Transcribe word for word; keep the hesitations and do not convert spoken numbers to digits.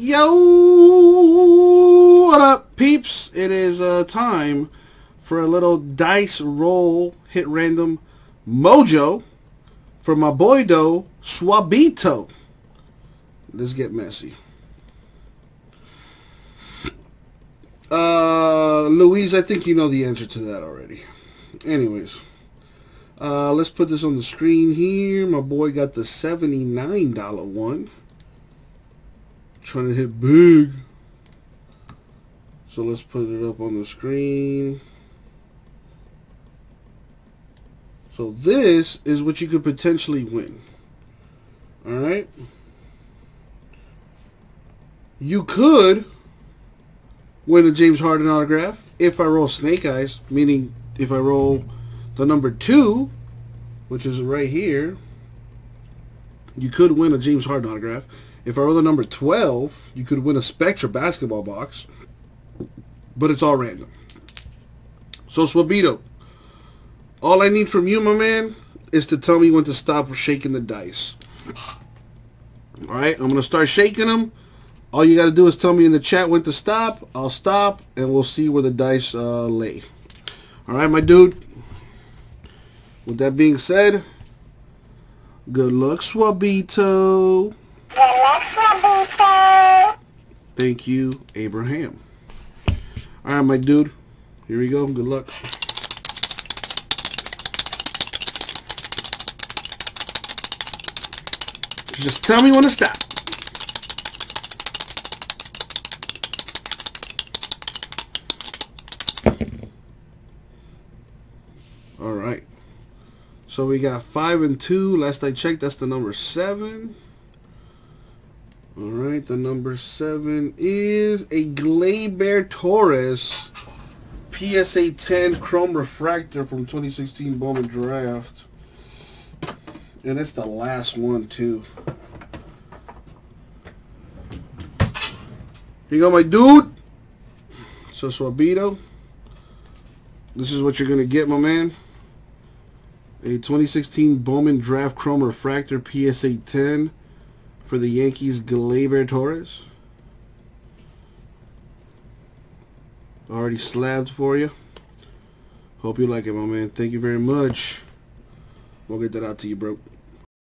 Yo, what up, peeps? It is uh, time for a little dice roll hit random mojo for my boy Doe Swabito. Let's get messy. Uh, Louise, I think you know the answer to that already. Anyways, uh, let's put this on the screen here. My boy got the seventy-nine dollar one. Trying to hit big. So let's put it up on the screen. So this is what you could potentially win. Alright. You could win a James Harden autograph if I roll snake eyes, meaning if I roll the number two, which is right here, you could win a James Harden autograph. If I roll the number twelve, you could win a Spectra basketball box, but it's all random. So Swabito, all I need from you, my man, is to tell me when to stop shaking the dice. All right, I'm going to start shaking them. All you got to do is tell me in the chat when to stop. I'll stop, and we'll see where the dice uh, lay. All right, my dude. With that being said, good luck, Swabito. Good luck, Swabito. Thank you, Abraham. All right, my dude. Here we go. Good luck. Just tell me when to stop. All right, so we got five and two. Last I checked, that's the number seven. All right, the number seven is a Gleyber Torres P S A ten Chrome Refractor from twenty sixteen Bowman Draft, and it's the last one too. Here you go, my dude. So Swabito, this is what you're gonna get, my man. A twenty sixteen Bowman Draft Chrome Refractor P S A ten for the Yankees, Gleyber Torres. Already slabbed for you. Hope you like it, my man. Thank you very much. We'll get that out to you, bro.